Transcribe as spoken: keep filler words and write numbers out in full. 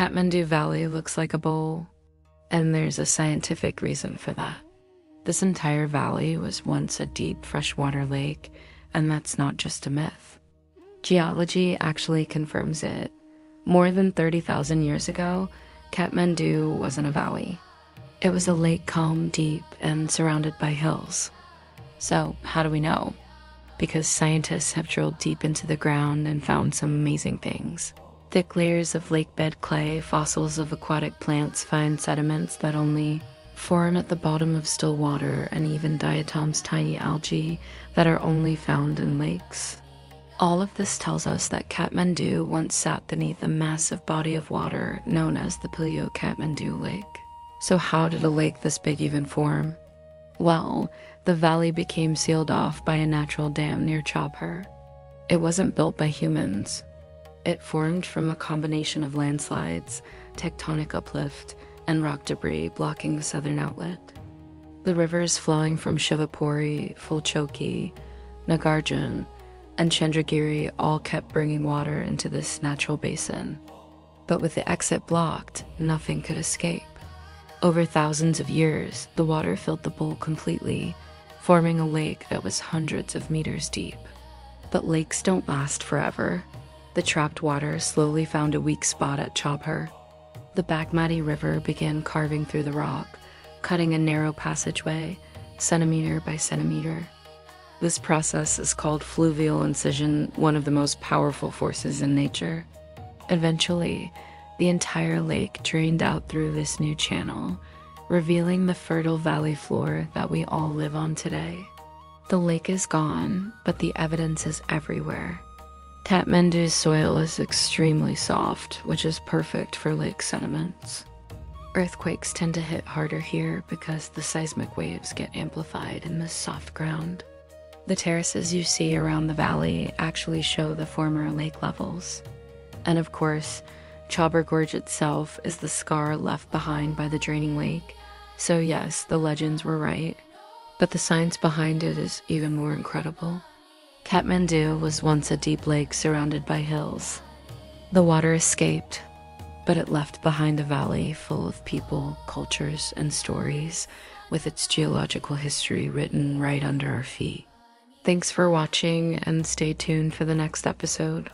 Kathmandu Valley looks like a bowl, and there's a scientific reason for that. This entire valley was once a deep freshwater lake, and that's not just a myth. Geology actually confirms it. More than thirty thousand years ago, Kathmandu wasn't a valley. It was a lake calm, deep, and surrounded by hills. So, how do we know? Because scientists have drilled deep into the ground and found some amazing things. Thick layers of lakebed clay, fossils of aquatic plants, fine sediments that only form at the bottom of still water, and even diatoms, tiny algae that are only found in lakes. All of this tells us that Kathmandu once sat beneath a massive body of water known as the Paleo Kathmandu Lake. So how did a lake this big even form? Well, the valley became sealed off by a natural dam near Chobhar. It wasn't built by humans. It formed from a combination of landslides, tectonic uplift, and rock debris blocking the southern outlet. The rivers flowing from Shivapuri, Fulchokhi, Nagarjun, and Chandragiri all kept bringing water into this natural basin. But with the exit blocked, nothing could escape. Over thousands of years, the water filled the bowl completely, forming a lake that was hundreds of meters deep. But lakes don't last forever. The trapped water slowly found a weak spot at Chobhar. The Bagmati River began carving through the rock, cutting a narrow passageway, centimeter by centimeter. This process is called fluvial incision, one of the most powerful forces in nature. Eventually, the entire lake drained out through this new channel, revealing the fertile valley floor that we all live on today. The lake is gone, but the evidence is everywhere. Kathmandu's soil is extremely soft, which is perfect for lake sediments. Earthquakes tend to hit harder here because the seismic waves get amplified in this soft ground. The terraces you see around the valley actually show the former lake levels. And of course, Chobhar Gorge itself is the scar left behind by the draining lake. So yes, the legends were right, but the science behind it is even more incredible. Kathmandu was once a deep lake surrounded by hills. The water escaped, but it left behind a valley full of people, cultures, and stories, with its geological history written right under our feet. Thanks for watching, and stay tuned for the next episode.